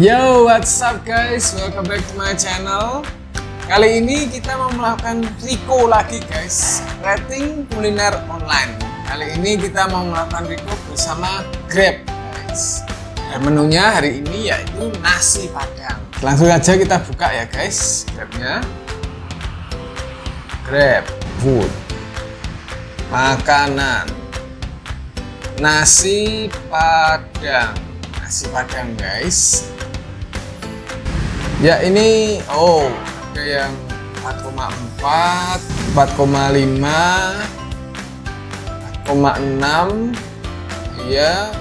Yo, what's up guys? Welcome back to my channel. Kali ini kita mau melakukan RIKO lagi guys, rating kuliner online. Kali ini kita mau melakukan RIKO bersama Grab guys. Dan menunya hari ini yaitu nasi padang. Langsung aja kita buka ya guys, Grabnya. Grab food, makanan, nasi padang. Nasi padang guys. Ya ini, oh ada yang 4,4, 4,5, 4,6, iya.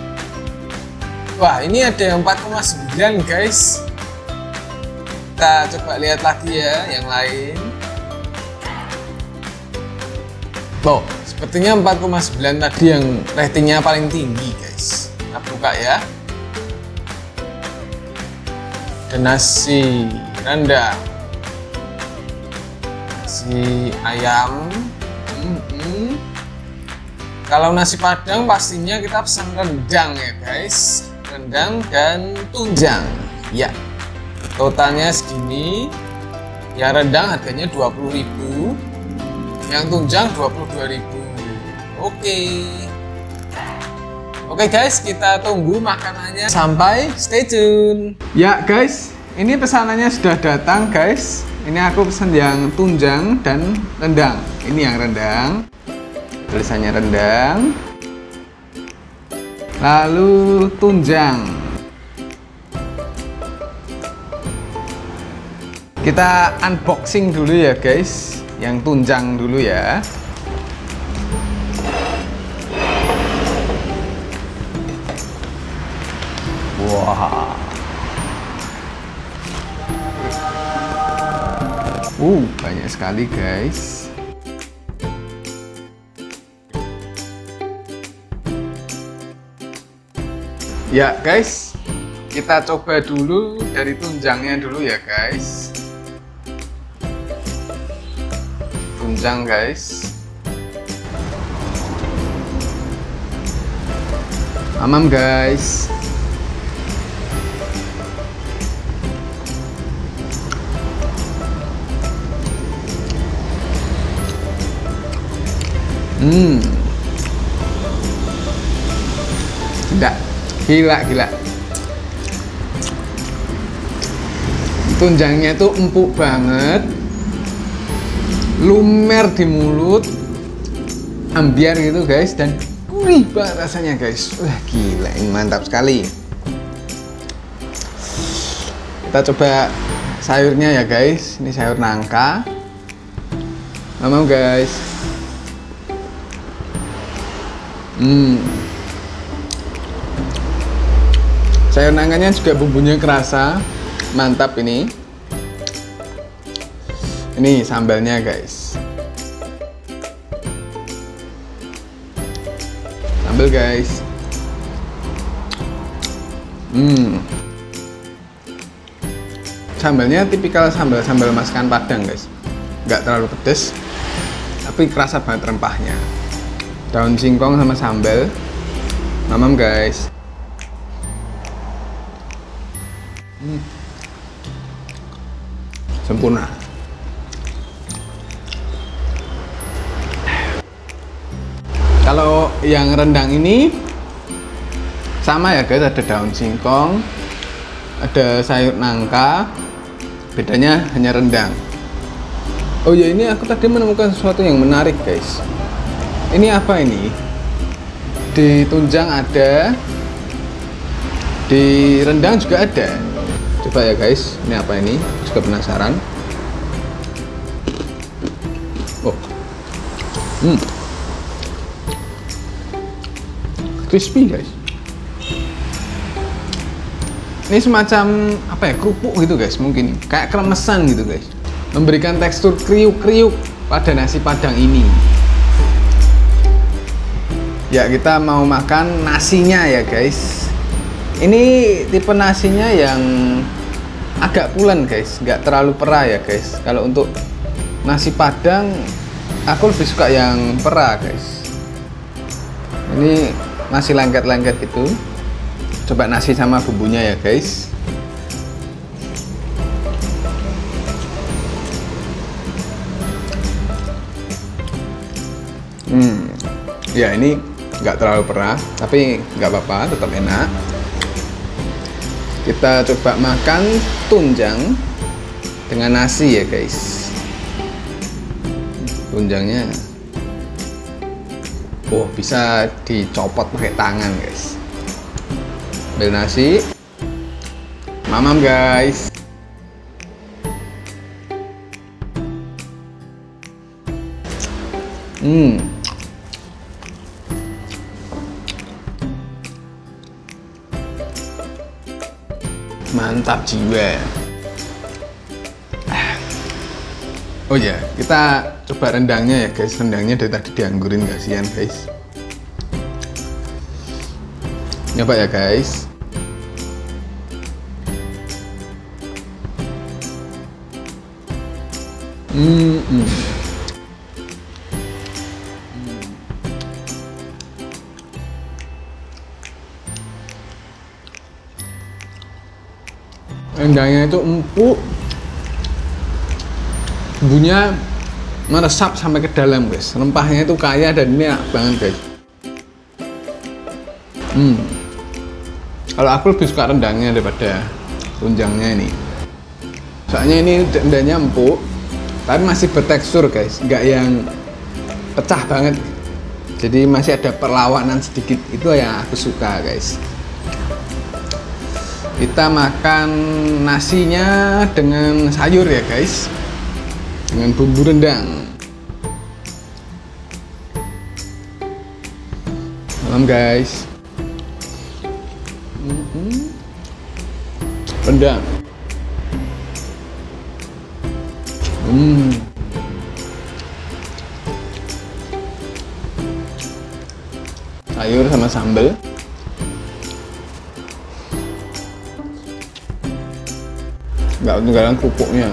Wah ini ada yang 4,9 guys. Kita coba lihat lagi ya yang lain. Loh, sepertinya 4,9 tadi yang ratingnya paling tinggi guys. Kita buka ya. Dan nasi rendang, nasi ayam. Kalau nasi padang pastinya kita pesan rendang ya guys, rendang dan tunjang ya. Totalnya segini ya, rendang harganya 20.000, yang tunjang 22.000. Oke guys, kita tunggu makanannya sampai, stay tune. Ya guys, ini pesanannya sudah datang guys. Ini aku pesan yang tunjang dan rendang. Ini yang rendang, tulisannya rendang. Lalu tunjang. Kita unboxing dulu ya guys, yang tunjang dulu ya. Wah, banyak sekali guys. Ya guys, kita coba dulu dari tunjangnya dulu ya guys. Tunjang guys. Amam guys. Gila. Tunjangnya tuh empuk banget, lumer di mulut, ambiar gitu guys, dan gurih banget rasanya guys. Wah gila, ini mantap sekali. Kita coba sayurnya ya guys, ini sayur nangka. Mau guys. Sayur nangkanya juga bumbunya kerasa, mantap ini. Ini sambalnya guys. Sambal guys. Sambalnya tipikal sambal masakan Padang guys. Nggak terlalu pedes, tapi kerasa banget rempahnya. Daun singkong sama sambal. Mamam guys. Sempurna. Kalau yang rendang ini sama ya guys, ada daun singkong, ada sayur nangka. Bedanya hanya rendang. Oh ya, ini aku tadi menemukan sesuatu yang menarik guys. Ini apa ini? Di tunjang ada, di rendang juga ada. Coba ya guys, ini apa ini? Juga penasaran. Crispy guys. Ini semacam apa ya? Kerupuk gitu guys, mungkin kayak kremesan gitu guys. Memberikan tekstur kriuk-kriuk pada nasi padang ini. Ya, kita mau makan nasinya ya guys. Ini tipe nasinya yang agak pulen guys, nggak terlalu perah ya guys. Kalau untuk nasi padang aku lebih suka yang perah guys. Ini masih lengket-lengket gitu. Coba nasi sama bumbunya ya guys. Ya ini nggak terlalu perah, tapi nggak apa-apa, tetap enak. Kita coba makan tunjang dengan nasi ya guys. Tunjangnya, oh bisa dicopot pakai tangan guys. Ambil nasi, mamam guys. Mantap jiwa. Oh ya, kita coba rendangnya ya guys. Rendangnya dari tadi dianggurin, kasihan guys. Coba ya guys. Rendangnya itu empuk, bumbunya meresap sampai ke dalam guys. Rempahnya itu kaya dan ini enak banget guys. Kalau aku lebih suka rendangnya daripada tunjangnya ini. Soalnya ini rendangnya empuk, tapi masih bertekstur guys, nggak yang pecah banget. Jadi masih ada perlawanan sedikit, itu yang aku suka guys. Kita makan nasinya dengan sayur ya guys, dengan bumbu rendang. Salam guys. Rendang. Sayur sama sambal. Nggak ketinggalan kerupuknya.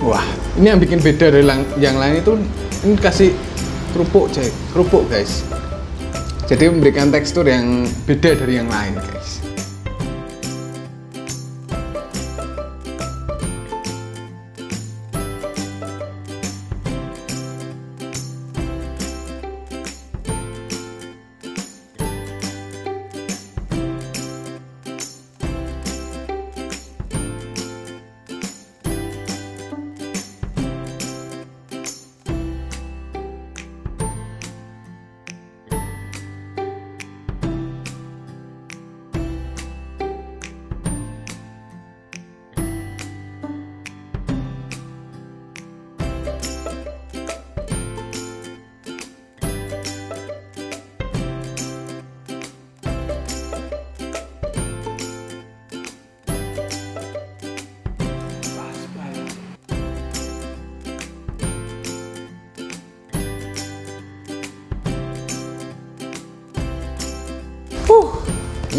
Wah, ini yang bikin beda dari yang lain itu, ini kasih kerupuk, cek kerupuk guys. Jadi memberikan tekstur yang beda dari yang lain guys.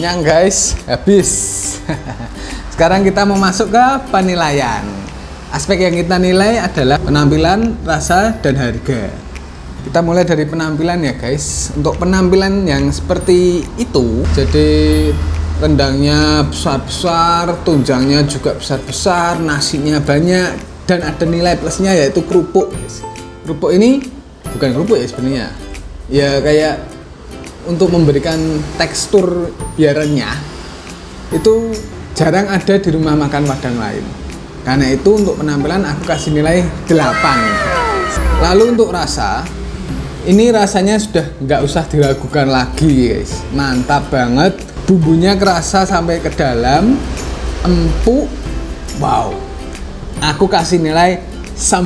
Kenyang guys, habis. Sekarang kita mau masuk ke penilaian. Aspek yang kita nilai adalah penampilan, rasa, dan harga. Kita mulai dari penampilan ya guys. Untuk penampilan yang seperti itu, jadi rendangnya besar-besar, tunjangnya juga besar-besar, nasinya banyak, dan ada nilai plusnya yaitu kerupuk guys. Kerupuk ini bukan kerupuk ya sebenarnya, ya kayak untuk memberikan tekstur biarannya itu jarang ada di rumah makan Padang lain. Karena itu untuk penampilan aku kasih nilai 8. Lalu untuk rasa, ini rasanya sudah nggak usah diragukan lagi guys, mantap banget, bumbunya kerasa sampai ke dalam, empuk, wow. Aku kasih nilai 9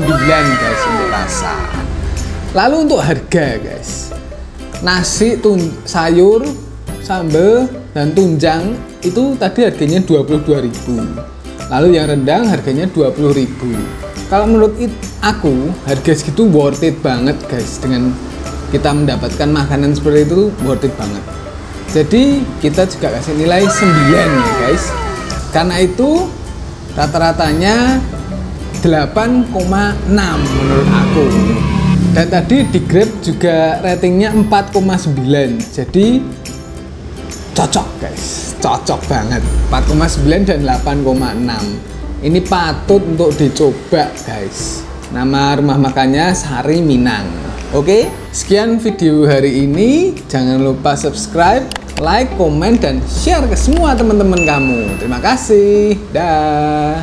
guys untuk rasa. Lalu untuk harga guys, nasi, sayur, sambal, dan tunjang itu tadi harganya 22.000. Lalu yang rendang harganya 20.000. Kalau menurut aku harga segitu worth it banget guys. Dengan kita mendapatkan makanan seperti itu worth it banget. Jadi kita juga kasih nilai 9 ya guys. Karena itu rata-ratanya 8,6 menurut aku. Dan tadi di Grab juga ratingnya 4,9. Jadi Cocok guys, cocok banget. 4,9 dan 8,6. Ini patut untuk dicoba guys. Nama rumah makannya Sari Minang. Oke, sekian video hari ini. Jangan lupa subscribe, like, komen, dan share ke semua teman-teman kamu. Terima kasih. Dah.